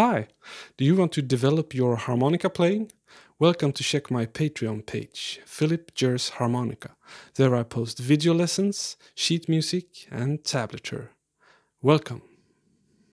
Hi, do you want to develop your harmonica playing? Welcome to check my Patreon page, Filip Jers Harmonica. There I post video lessons, sheet music and tablature. Welcome.